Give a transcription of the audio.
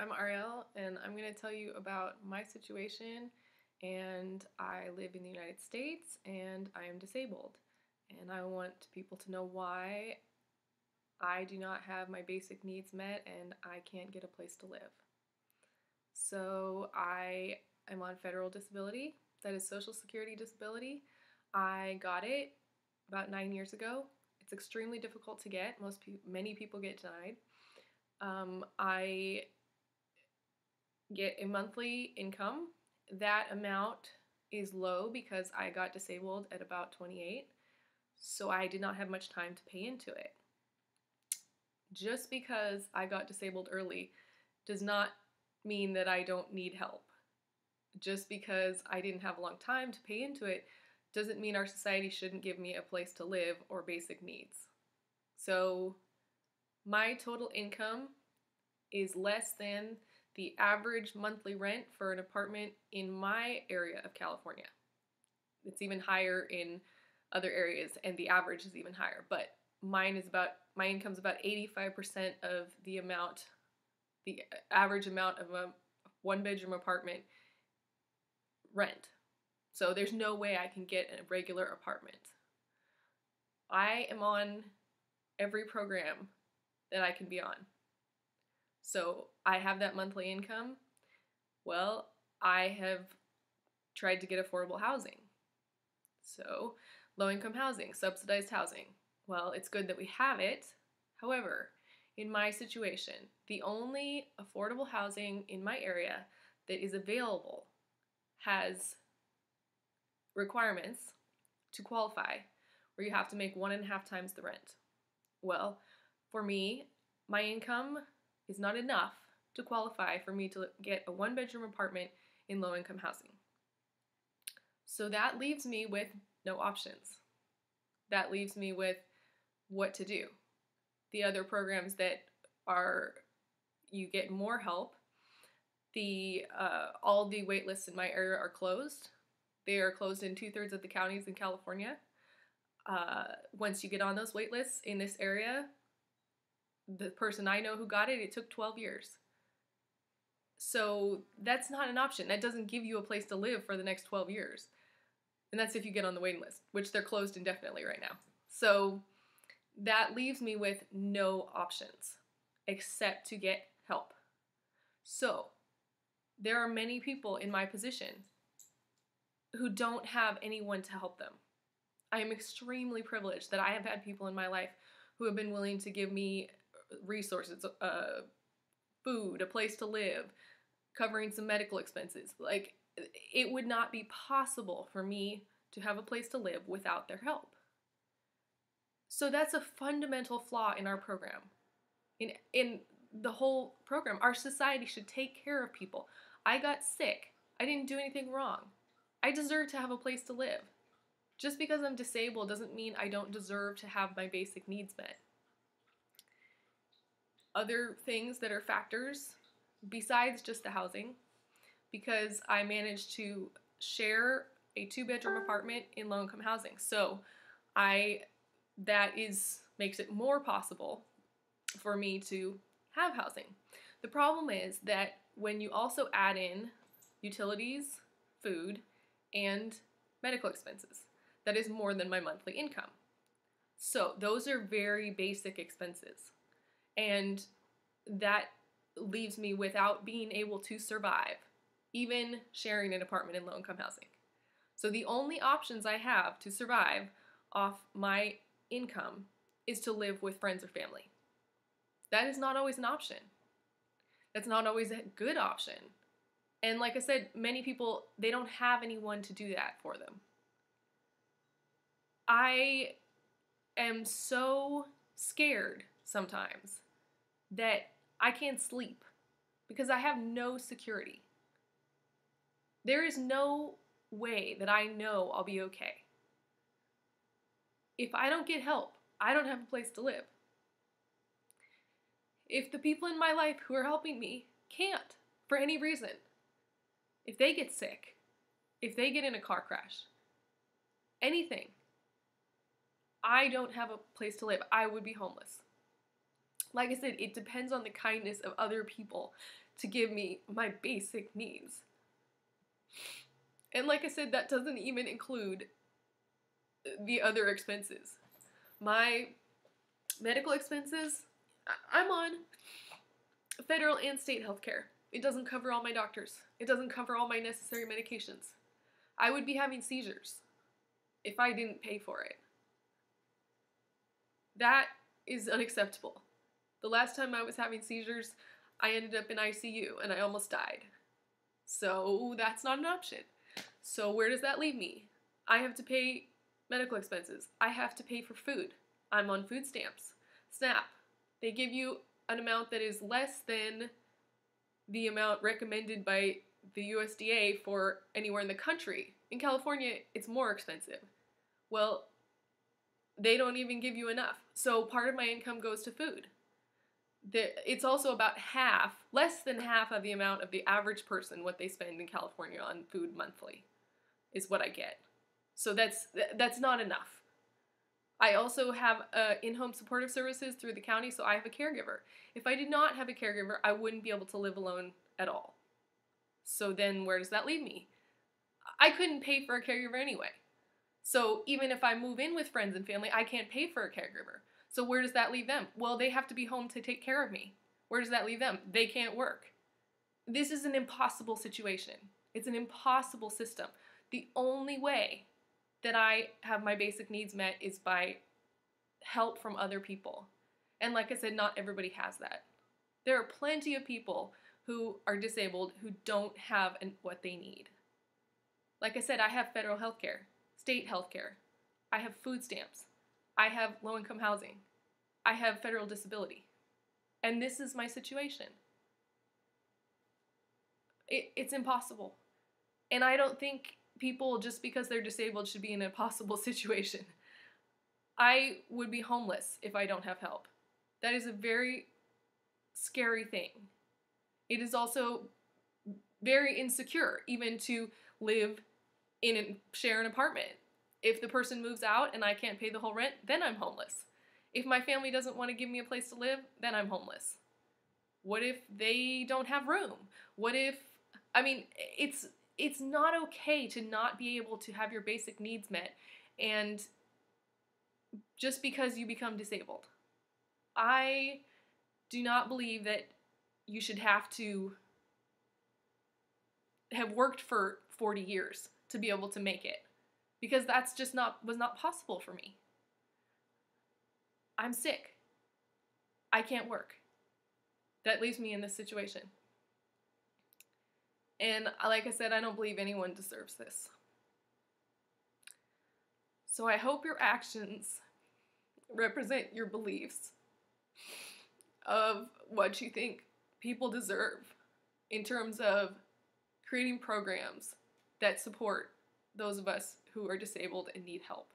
I'm Arielle, and I'm going to tell you about my situation, and I live in the United States, and I am disabled, and I want people to know why I do not have my basic needs met, and I can't get a place to live. So I am on federal disability, that is Social Security disability. I got it about 9 years ago. It's extremely difficult to get. Many people get denied. I get a monthly income. That amount is low because I got disabled at about 28, so I did not have much time to pay into it. Just because I got disabled early does not mean that I don't need help. Just because I didn't have a long time to pay into it doesn't mean our society shouldn't give me a place to live or basic needs. So my total income is less than the average monthly rent for an apartment in my area of California. It's even higher in other areas, and the average is even higher, but my income's about 85% of the average amount of a one-bedroom apartment rent. So there's no way I can get a regular apartment. I am on every program that I can be on. So I have that monthly income. Well, I have tried to get affordable housing. So low-income housing, subsidized housing. Well, it's good that we have it. However, in my situation, the only affordable housing in my area that is available has requirements to qualify where you have to make 1.5 times the rent. Well, for me, my income is not enough to qualify for me to get a one-bedroom apartment in low-income housing. So that leaves me with no options. That leaves me with what to do. The other programs that are, you get more help, all the wait lists in my area are closed. They are closed in 2/3 of the counties in California. Once you get on those wait lists in this area, the person I know who got it, it took 12 years. So that's not an option. That doesn't give you a place to live for the next 12 years. And that's if you get on the waiting list, which they're closed indefinitely right now. So that leaves me with no options except to get help. So there are many people in my position who don't have anyone to help them. I am extremely privileged that I have had people in my life who have been willing to give me resources, food, a place to live, covering some medical expenses. Like, it would not be possible for me to have a place to live without their help. So that's a fundamental flaw in our program. In the whole program, our society should take care of people. I got sick. I didn't do anything wrong. I deserve to have a place to live. Just because I'm disabled doesn't mean I don't deserve to have my basic needs met. Other things that are factors besides just the housing, because I managed to share a two-bedroom apartment in low-income housing. So that makes it more possible for me to have housing. The problem is that when you also add in utilities, food, and medical expenses, that is more than my monthly income. So those are very basic expenses. And that leaves me without being able to survive, even sharing an apartment in low-income housing. So the only options I have to survive off my income is to live with friends or family. That is not always an option. That's not always a good option. And like I said, many people, they don't have anyone to do that for them. I am so scared sometimes that I can't sleep because I have no security. There is no way that I know I'll be okay. If I don't get help, I don't have a place to live. If the people in my life who are helping me can't, for any reason, if they get sick, if they get in a car crash, anything, I don't have a place to live. I would be homeless. Like I said, it depends on the kindness of other people to give me my basic needs. And like I said, that doesn't even include the other expenses. My medical expenses, I'm on federal and state health care. It doesn't cover all my doctors. It doesn't cover all my necessary medications. I would be having seizures if I didn't pay for it. That is unacceptable. The last time I was having seizures, I ended up in ICU and I almost died. So that's not an option. So where does that leave me? I have to pay medical expenses. I have to pay for food. I'm on food stamps. SNAP. They give you an amount that is less than the amount recommended by the USDA for anywhere in the country. In California, it's more expensive. Well, they don't even give you enough. So part of my income goes to food. It's also about half, less than half of the amount of the average person, what they spend in California on food monthly is what I get. So that's not enough. I also have in-home supportive services through the county, so I have a caregiver. If I did not have a caregiver, I wouldn't be able to live alone at all. So then where does that leave me? I couldn't pay for a caregiver anyway. So even if I move in with friends and family, I can't pay for a caregiver. So where does that leave them? Well, they have to be home to take care of me. Where does that leave them? They can't work. This is an impossible situation. It's an impossible system. The only way that I have my basic needs met is by help from other people. And like I said, not everybody has that. There are plenty of people who are disabled who don't have what they need. Like I said, I have federal health care, state health care. I have food stamps. I have low-income housing. I have federal disability. And this is my situation. It's impossible. And I don't think people, just because they're disabled, should be in an impossible situation. I would be homeless if I don't have help. That is a very scary thing. It is also very insecure, even to live in and share an apartment. If the person moves out and I can't pay the whole rent, then I'm homeless. If my family doesn't want to give me a place to live, then I'm homeless. What if they don't have room? What if, I mean, it's not okay to not be able to have your basic needs met, and just because you become disabled. I do not believe that you should have to have worked for 40 years to be able to make it. Because that's just was not possible for me. I'm sick. I can't work. That leaves me in this situation. And like I said, I don't believe anyone deserves this. So I hope your actions represent your beliefs of what you think people deserve in terms of creating programs that support those of us who are disabled and need help.